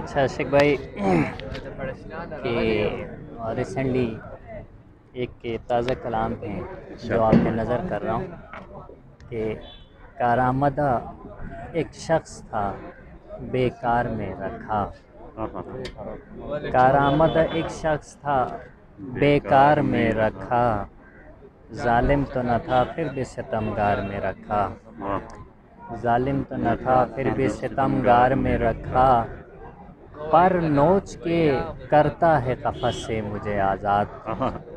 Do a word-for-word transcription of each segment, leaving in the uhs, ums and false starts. अच्छा आशिक भाई कि रिसेंटली एक ताज़ा कलाम है जो आपने नज़र कर रहा हूँ कि कारामदा एक शख्स था बेकार में रखा। कारामदा एक शख्स था बेकार में रखा, जालिम तो न था फिर भी सितमगार में रखा। जालिम तो न था फिर भी सितमगार में रखा, पर नोच के करता है कफस से मुझे आज़ाद।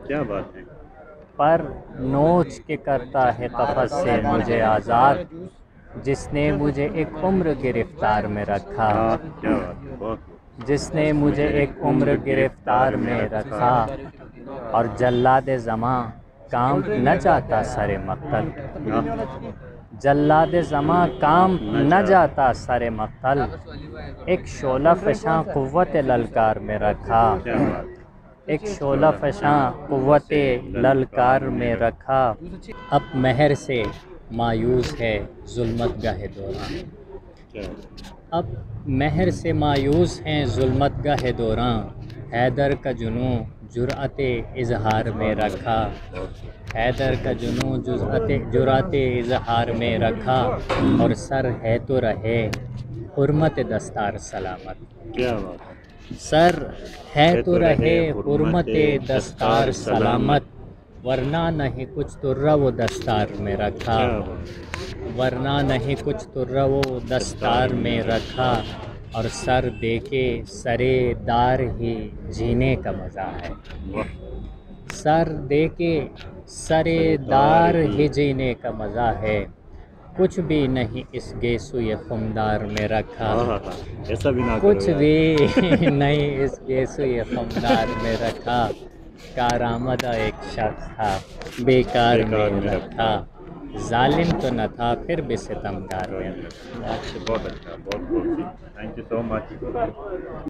क्या बात है। पर नोच के करता है कफस से मुझे आज़ाद, जिसने मुझे एक उम्र गिरफ्तार में रखा। जिसने मुझे एक उम्र गिरफ्तार में रखा, और जल्लाद ज़मां काम न जाता सरे मक्तल। जल्लाद ज़मा काम न जाता सरे मक्तल, एक शोला फशां कुव्वत ललकार में रखा। एक शोला फशां कुव्वत ललकार में रखा, अब महर से मायूस है ज़ुल्मत गाहे दौरां। अब महर से मायूस हैं ज़ुल्मत गाहे दौरां, हैदर का जुनू जुराते इजहार में रखा। हैदर का जुनू जुराते जुराते इजहार में रखा, और सर है तो रहे हुर्मत दस्तार सलामत। क्या बात। सर है तो रहे हुर्मत दस्तार सलामत, वरना नहीं कुछ तुर्रा वो दस्तार में रखा। वरना नहीं कुछ तुर्रा वो दस्तार में रखा, और सर देके सरे दार ही जीने का मज़ा है। सर देके सरे दार ही जीने का मज़ा है, कुछ भी नहीं इस गेसुए खुमदार में रखा। ऐसा भी ना कुछ भी नहीं इस गेसुए खुमदार में रखा। कारामदा एक शख्स था बेकार में रखा, जालिम तो न था फिर भी सितमगार में। बहुत अच्छा, बहुत बहुत थैंक यू सो मच।